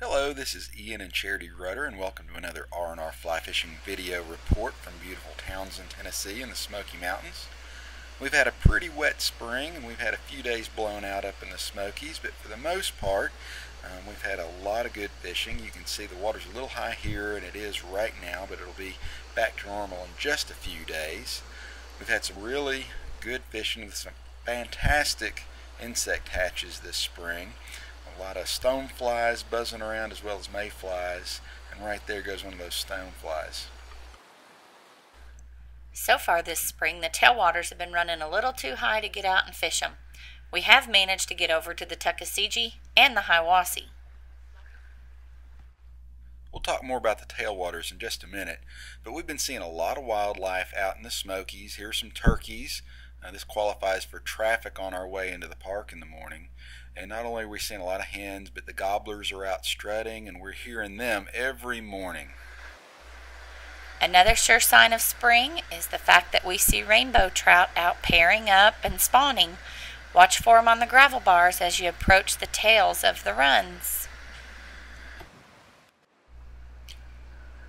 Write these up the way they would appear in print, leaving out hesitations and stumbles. Hello, this is Ian and Charity Rutter, and welcome to another R&R Fly Fishing video report from beautiful Townsend, Tennessee in the Smoky Mountains. We've had a pretty wet spring, and we've had a few days blown out up in the Smokies, but for the most part, we've had a lot of good fishing. You can see the water's a little high here, and it is right now, but it'll be back to normal in just a few days. We've had some really good fishing with some fantastic insect hatches this spring. A lot of stone flies buzzing around as well as mayflies, and right there goes one of those stone flies. So far this spring, the tailwaters have been running a little too high to get out and fish them. We have managed to get over to the Tuckaseegee and the Hiwassee. We'll talk more about the tailwaters in just a minute, but we've been seeing a lot of wildlife out in the Smokies. Here's some turkeys. This qualifies for traffic on our way into the park in the morning. And not only are we seeing a lot of hens, but the gobblers are out strutting, and we're hearing them every morning. Another sure sign of spring is the fact that we see rainbow trout out pairing up and spawning. Watch for them on the gravel bars as you approach the tails of the runs.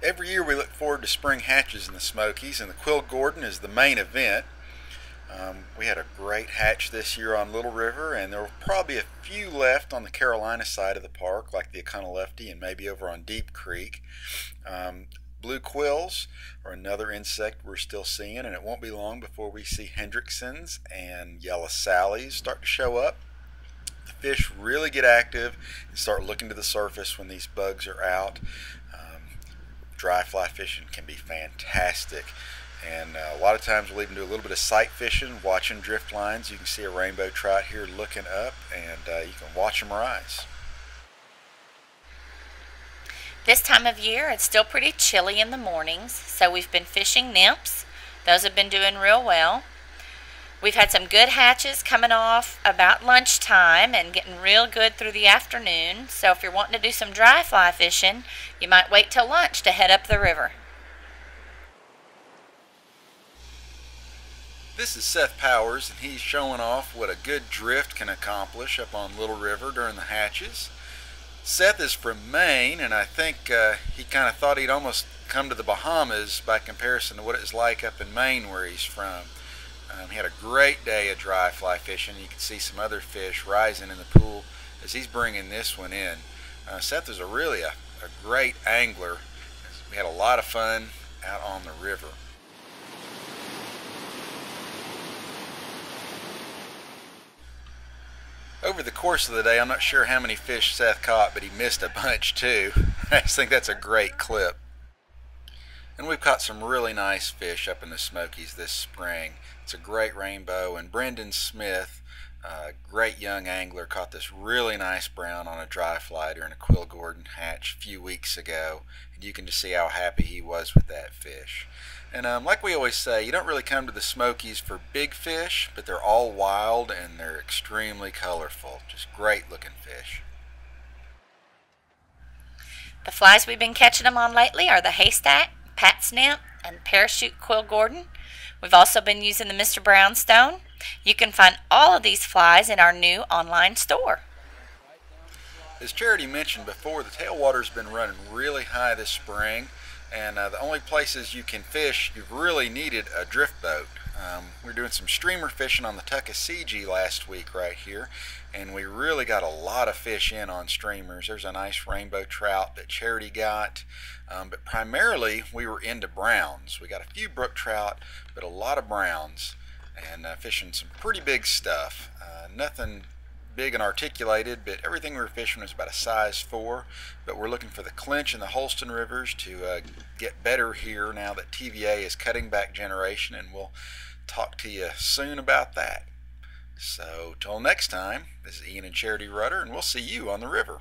Every year we look forward to spring hatches in the Smokies, and the Quill Gordon is the main event. We had a great hatch this year on Little River, and there were probably a few left on the Carolina side of the park, like the Econolefty and maybe over on Deep Creek. Blue quills are another insect we're still seeing, and it won't be long before we see Hendrickson's and Yellow Sallies start to show up. The fish really get active and start looking to the surface when these bugs are out. Dry fly fishing can be fantastic. And a lot of times we'll even do a little bit of sight fishing, watching drift lines. You can see a rainbow trout here looking up, and you can watch them rise. This time of year, it's still pretty chilly in the mornings, so we've been fishing nymphs. Those have been doing real well. We've had some good hatches coming off about lunchtime and getting real good through the afternoon. So if you're wanting to do some dry fly fishing, you might wait till lunch to head up the river. This is Seth Powers, and he's showing off what a good drift can accomplish up on Little River during the hatches. Seth is from Maine, and I think he kind of thought he'd almost come to the Bahamas by comparison to what it was like up in Maine where he's from. He had a great day of dry fly fishing. You can see some other fish rising in the pool as he's bringing this one in. Seth is really a great angler. We had a lot of fun out on the river. Over the course of the day, I'm not sure how many fish Seth caught, but he missed a bunch too. I just think that's a great clip. And we've caught some really nice fish up in the Smokies this spring. It's a great rainbow, and Brendan Smith, a great young angler, caught this really nice brown on a dry fly during a Quill Gordon hatch a few weeks ago. And you can just see how happy he was with that fish. And like we always say, you don't really come to the Smokies for big fish, but they're all wild and they're extremely colorful. Just great looking fish. The flies we've been catching them on lately are the Haystack, Pat Snap, and Parachute Quill Gordon. We've also been using the Mr. Brownstone. You can find all of these flies in our new online store. As Charity mentioned before, the tailwater's been running really high this spring. And the only places you can fish, you've really needed a drift boat. We're doing some streamer fishing on the Tuckaseegee last week right here, and we really got a lot of fish in on streamers. There's a nice rainbow trout that Charity got, but primarily we were into browns. We got a few brook trout, but a lot of browns, and fishing some pretty big stuff. Nothing big and articulated, but everything we were fishing was about a size 4. But we're looking for the Clinch and the Holston rivers to get better here now that TVA is cutting back generation, and we'll talk to you soon about that. So till next time, this is Ian and Charity Rutter, and we'll see you on the river.